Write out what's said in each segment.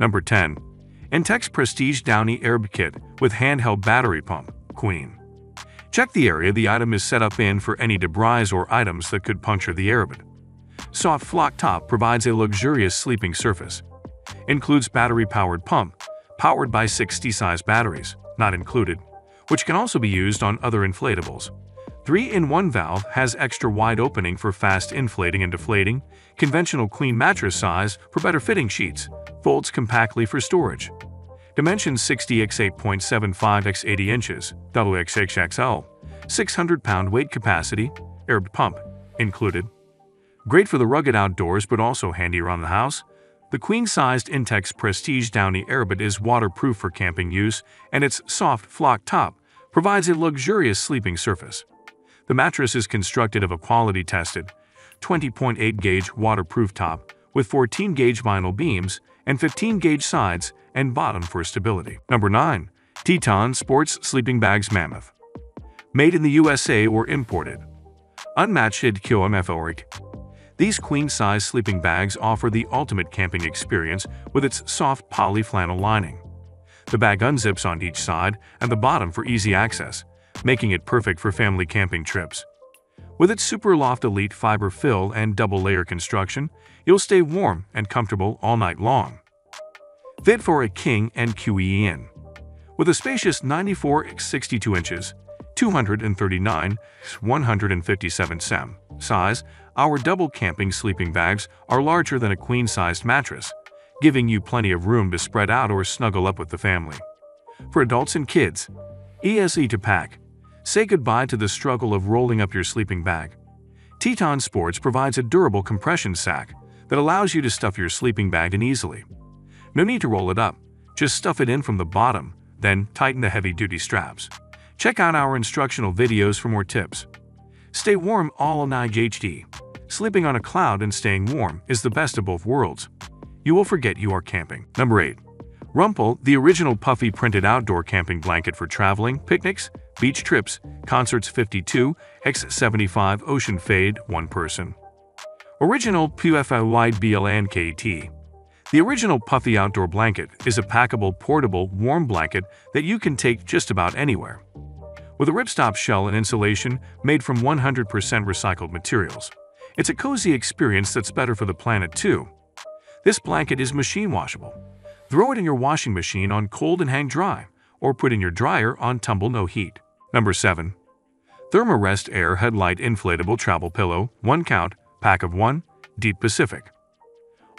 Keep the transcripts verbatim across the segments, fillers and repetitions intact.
Number ten. Intex Prestige Downy Airbed Kit with Handheld Battery Pump, Queen. Check the area the item is set up in for any debris or items that could puncture the airbed. Soft flock top provides a luxurious sleeping surface. Includes battery-powered pump, powered by sixty size batteries, not included, which can also be used on other inflatables. three in one valve has extra wide opening for fast inflating and deflating, conventional queen mattress size for better fitting sheets, folds compactly for storage. Dimensions sixty by eight point seven five by eighty inches, double X X X L, six hundred pound weight capacity, airbed pump, included. Great for the rugged outdoors but also handy around the house. The queen-sized Intex Prestige Downy Airbed is waterproof for camping use, and its soft flock top provides a luxurious sleeping surface. The mattress is constructed of a quality-tested twenty point eight gauge waterproof top with fourteen gauge vinyl beams and fifteen gauge sides and bottom for stability. Number nine. Teton Sports Sleeping Bags Mammoth. Made in the U S A or imported. Unmatched Q M F O R I C. These queen-size sleeping bags offer the ultimate camping experience with its soft poly flannel lining. The bag unzips on each side and the bottom for easy access, making it perfect for family camping trips. With its Superloft Elite fiber fill and double-layer construction, you'll stay warm and comfortable all night long. Fit for a king and queen. With a spacious ninety-four by sixty-two inches, two hundred thirty-nine by one hundred fifty-seven centimeters size, our double camping sleeping bags are larger than a queen-sized mattress, giving you plenty of room to spread out or snuggle up with the family. For adults and kids, easy to pack. Say goodbye to the struggle of rolling up your sleeping bag. Teton Sports provides a durable compression sack that allows you to stuff your sleeping bag in easily. No need to roll it up, just stuff it in from the bottom, then tighten the heavy-duty straps. Check out our instructional videos for more tips. Stay warm all night H D. Sleeping on a cloud and staying warm is the best of both worlds. You will forget you are camping. Number eight. Rumpel, the original puffy printed outdoor camping blanket for traveling, picnics, beach trips, concerts fifty-two by seventy-five Ocean Fade, one person. Original P F O Y B L N K T. The original puffy outdoor blanket is a packable, portable, warm blanket that you can take just about anywhere. With a ripstop shell and insulation made from one hundred percent recycled materials, it's a cozy experience that's better for the planet too. This blanket is machine washable. Throw it in your washing machine on cold and hang dry, or put in your dryer on tumble no heat. Number seven. Therm-a-Rest Air Headlight Inflatable Travel Pillow, one count, pack of one, Deep Pacific.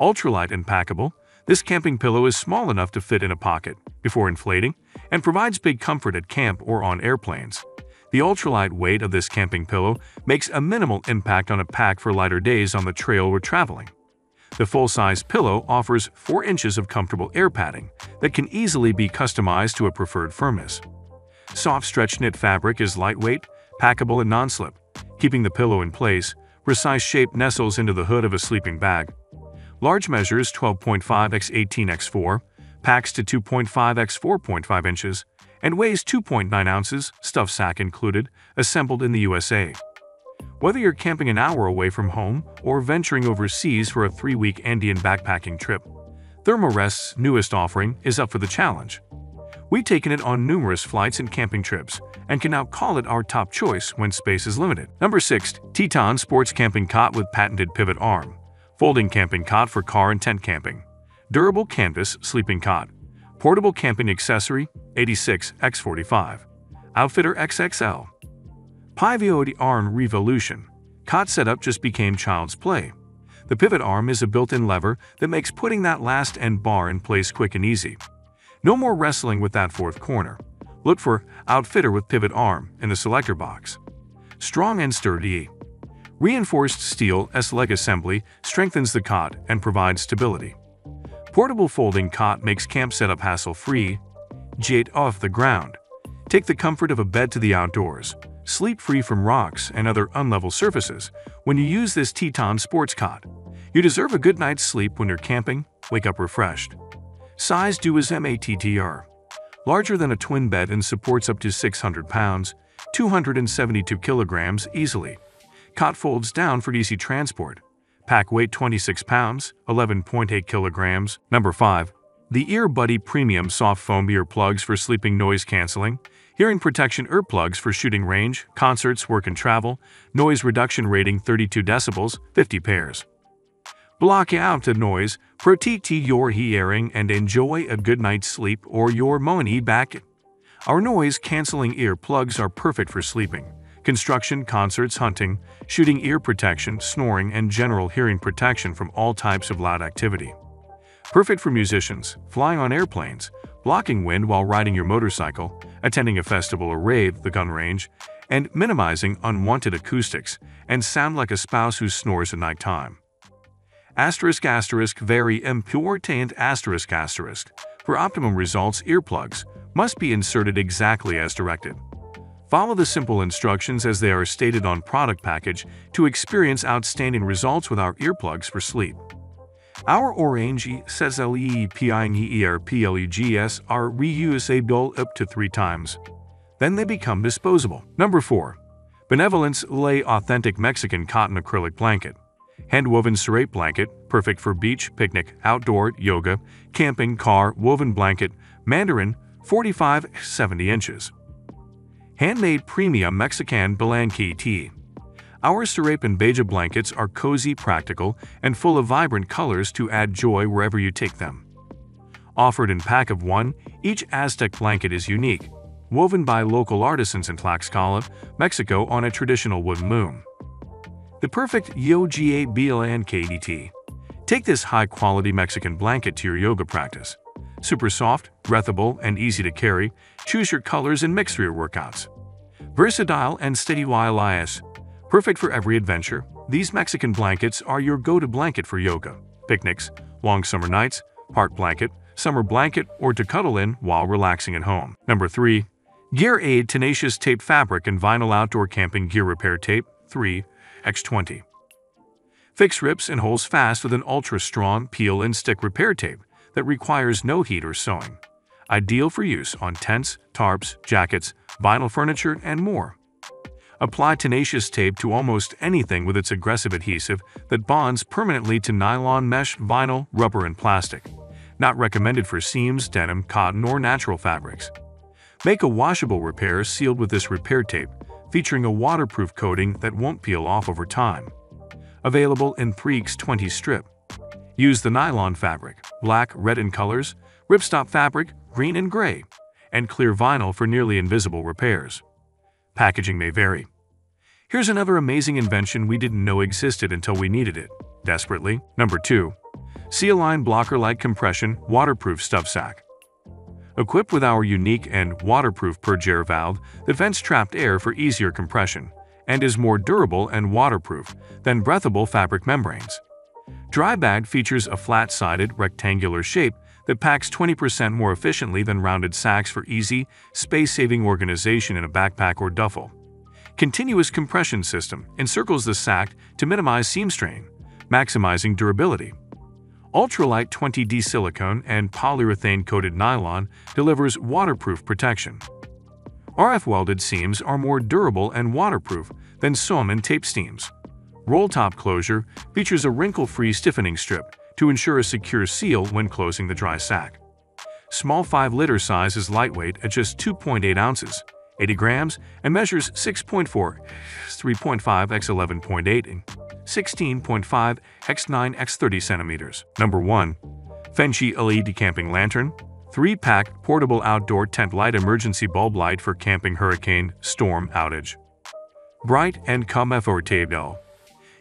Ultralight and packable, this camping pillow is small enough to fit in a pocket before inflating and provides big comfort at camp or on airplanes. The ultralight weight of this camping pillow makes a minimal impact on a pack for lighter days on the trail or traveling. The full-size pillow offers four inches of comfortable air padding that can easily be customized to a preferred firmness. Soft stretch knit fabric is lightweight, packable, and non-slip, keeping the pillow in place. Precise shape nestles into the hood of a sleeping bag. Large measures twelve point five by eighteen by four, packs to two point five by four point five inches, and weighs two point nine ounces, stuff sack included, assembled in the U S A. Whether you're camping an hour away from home or venturing overseas for a three week Andean backpacking trip, Therm-a-Rest's newest offering is up for the challenge. We've taken it on numerous flights and camping trips and can now call it our top choice when space is limited. Number six. Teton Sports Camping Cot with Patented Pivot Arm. Folding camping cot for car and tent camping. Durable canvas sleeping cot. Portable camping accessory eighty-six by forty-five. Outfitter X X L. Pivot Arm Revolution. Cot setup just became child's play. The pivot arm is a built-in lever that makes putting that last end bar in place quick and easy. No more wrestling with that fourth corner. Look for Outfitter with Pivot Arm in the selector box. Strong and sturdy. Reinforced steel S-leg assembly strengthens the cot and provides stability. Portable folding cot makes camp setup hassle-free. Get off the ground. Take the comfort of a bed to the outdoors. Sleep free from rocks and other unlevel surfaces when you use this Teton Sports cot. You deserve a good night's sleep when you're camping. Wake up refreshed. Size two is M A T T R. Larger than a twin bed and supports up to six hundred pounds, two hundred seventy-two kilograms easily. Cot folds down for easy transport. Pack weight twenty-six pounds, eleven point eight kilograms. Number five. The EarBuddy Premium Soft Foam Earplugs for sleeping noise cancelling, hearing protection earplugs for shooting range, concerts, work and travel, noise reduction rating thirty-two decibels, fifty pairs. Block out the noise, protect your hearing and enjoy a good night's sleep or your money back. Our noise-canceling earplugs are perfect for sleeping, construction, concerts, hunting, shooting, ear protection, snoring, and general hearing protection from all types of loud activity. Perfect for musicians, flying on airplanes, blocking wind while riding your motorcycle, attending a festival or rave, the gun range, and minimizing unwanted acoustics and sound like a spouse who snores at nighttime. Asterisk asterisk very important asterisk asterisk. For optimum results, earplugs must be inserted exactly as directed. Follow the simple instructions as they are stated on product package to experience outstanding results with our earplugs for sleep. Our orange says leeping earplugs are reusable up to three times. Then they become disposable. Number four. Benevolence Lay Authentic Mexican Cotton Acrylic Blanket. Hand-woven serrate blanket, perfect for beach, picnic, outdoor, yoga, camping, car, woven blanket, Mandarin, forty-five to seventy inches. Handmade Premium Mexican Blanket. Our Serape and Beja blankets are cozy, practical, and full of vibrant colors to add joy wherever you take them. Offered in pack of one, each Aztec blanket is unique, woven by local artisans in Tlaxcala, Mexico on a traditional wooden loom. The perfect yoga blanket. Take this high-quality Mexican blanket to your yoga practice. Super soft, breathable, and easy to carry, choose your colors and mix for your workouts. Versatile and steady while. Perfect for every adventure, these Mexican blankets are your go-to blanket for yoga, picnics, long summer nights, park blanket, summer blanket, or to cuddle in while relaxing at home. Number three. Gear Aid Tenacious Tape Fabric and Vinyl Outdoor Camping Gear Repair Tape three by twenty. Fix rips and holes fast with an ultra-strong peel and stick repair tape that requires no heat or sewing. Ideal for use on tents, tarps, jackets, vinyl furniture, and more. Apply tenacious tape to almost anything with its aggressive adhesive that bonds permanently to nylon mesh, vinyl, rubber, and plastic. Not recommended for seams, denim, cotton, or natural fabrics. Make a washable repair sealed with this repair tape, featuring a waterproof coating that won't peel off over time. Available in three by twenty strip. Use the nylon fabric, black, red in colors, ripstop fabric, green and gray, and clear vinyl for nearly invisible repairs. Packaging may vary. Here's another amazing invention we didn't know existed until we needed it, desperately. Number two. Sea-Align Blocker Light Compression Waterproof Stuff Sack. Equipped with our unique and waterproof Perger valve that vents trapped air for easier compression and is more durable and waterproof than breathable fabric membranes. Dry bag features a flat-sided, rectangular shape that packs twenty percent more efficiently than rounded sacks for easy, space-saving organization in a backpack or duffel. Continuous compression system encircles the sack to minimize seam strain, maximizing durability. Ultralight twenty D silicone and polyurethane-coated nylon delivers waterproof protection. R F-welded seams are more durable and waterproof than seam and tape seams. Roll-top closure features a wrinkle-free stiffening strip to ensure a secure seal when closing the dry sack. Small five liter size is lightweight at just two point eight ounces, eighty grams, and measures six point four by three point five by eleven point eight, and sixteen point five by nine by thirty centimeters. Number one. Fenchie L E D Camping Lantern three pack Portable Outdoor Tent Light Emergency Bulb Light for Camping Hurricane Storm Outage. Bright and comfortable.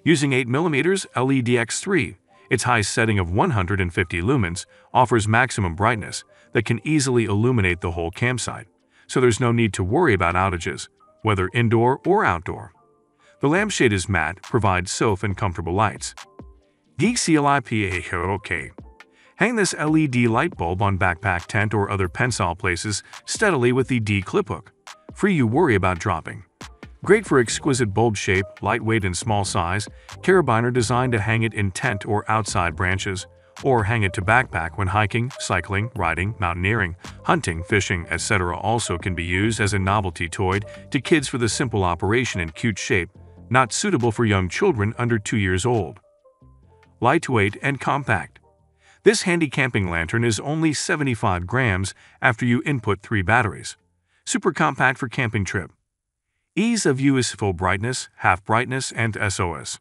Using eight millimeter L E D by three, its high setting of one hundred fifty lumens offers maximum brightness that can easily illuminate the whole campsite, so there's no need to worry about outages, whether indoor or outdoor. The lampshade is matte, provides soft and comfortable lights. Okay. Hang this L E D light bulb on backpack, tent, or other pensile places steadily with the D clip hook, free you worry about dropping. Great for exquisite bulb shape, lightweight and small size, carabiner designed to hang it in tent or outside branches, or hang it to backpack when hiking, cycling, riding, mountaineering, hunting, fishing, et cetera. Also can be used as a novelty toy to kids for the simple operation and cute shape, not suitable for young children under two years old. Lightweight and compact. This handy camping lantern is only seventy-five grams after you input three batteries. Super compact for camping trip. Ease of use: full brightness, half brightness, and S O S.